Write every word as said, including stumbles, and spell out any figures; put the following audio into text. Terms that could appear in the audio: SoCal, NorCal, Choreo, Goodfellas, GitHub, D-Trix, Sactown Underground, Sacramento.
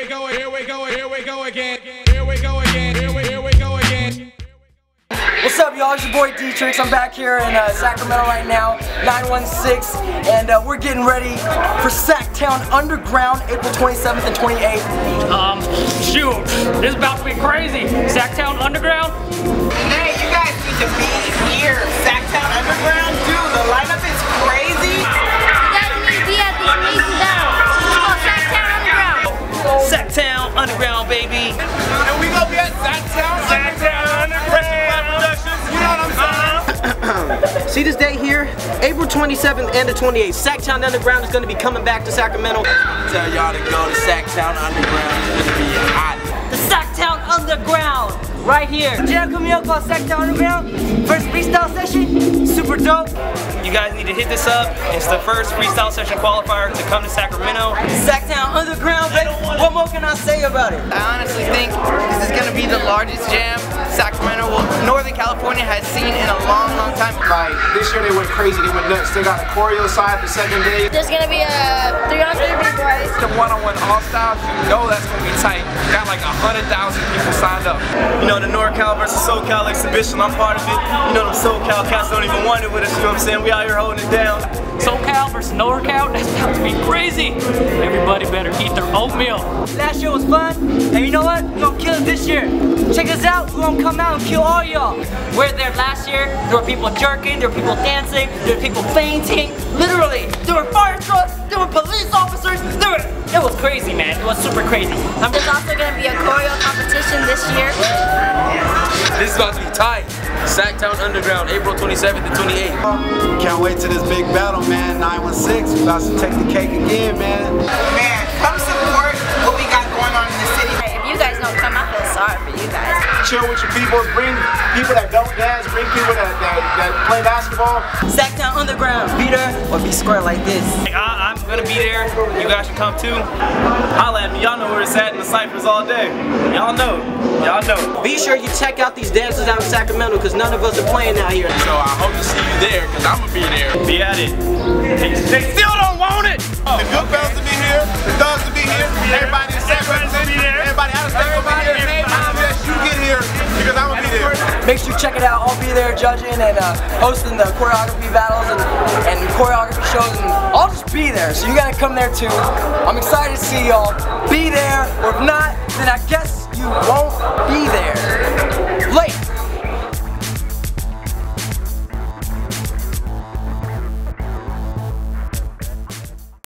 we go, here we go, here we go again. Here we go again, here we, here we go again. What's up, y'all? It's your boy D-Trix. I'm back here in uh, Sacramento right now, nine one six, and uh, we're getting ready for Sactown Underground, April twenty-seventh and twenty-eighth. Um, shoot, this is about to be crazy. Sactown Underground? Hey, you guys need to be here. Sactown Underground, dude, the lineup is crazy. You guys need to be at this amazing battle. Oh, Sactown Underground. Sactown Underground, baby. And we gonna be at Sactown Underground. See this date here, April twenty-seventh and the twenty-eighth. Sactown Underground is going to be coming back to Sacramento. Tell y'all to go to Sactown Underground. It's going to be hot. The Sactown Underground, right here. Jam coming up on Sactown Underground. First freestyle session, super dope. You guys need to hit this up. It's the first freestyle session qualifier to come to Sacramento. Sactown Underground, baby. What more can I say about it? I honestly think this is going to be the largest jam Sacramento will, Northern California has seen in a long, long time. Like, this year they went crazy, they went nuts. They got a choreo side the second day. There's gonna be a three hundred people. The one-on-one all styles, you know that's gonna be tight. Got like one hundred thousand people signed up. You know, the NorCal versus SoCal exhibition, I'm part of it. You know, them SoCal cats don't even want it with us, you know what I'm saying? We out here holding it down. SoCal versus NorCal, that's about to be crazy. Everybody better eat their oatmeal. Last year was fun, and you know what? We're gonna kill it this year. Check us out, we're gonna come out and kill all y'all. We were there last year, there were people jerking, there were people dancing, there were people fainting, literally. There were fire trucks, there were police officers, there were... It was crazy, man, it was super crazy. I'm There's also gonna be a choreo competition this year. This is about to be tight. Sactown Underground, April twenty-seventh and twenty-eighth. Can't wait to this big battle, man. nine one six, we're about to take the cake again, man. Man, come support what we got going on in the city. If you guys don't come, I feel sorry for you guys. Chill with your people. Bring people that don't dance. Bring people that, that, that play basketball. Sactown Underground. Be there or be square like this. I, I'm gonna be there. You guys should come too. Holla at me. Y'all know where it's at in the cyphers all day. Y'all know. Y'all know. Be sure you check out these dances out in Sacramento because none of us are playing out here. So I hope to see you there because I'm going to be there. Be at it. They, they still don't want it! Oh, the good fellas okay. To be here, the thugs to be here, everybody in Sacramento, everybody out of state will be here. Unless you get here because I'm going to be there. Make sure you check it out. I'll be there judging and uh, hosting the choreography battles and, and choreography shows. And I'll just be there, so you got to come there too. I'm excited to see y'all. Be there, or if not, then I guess you won't be there.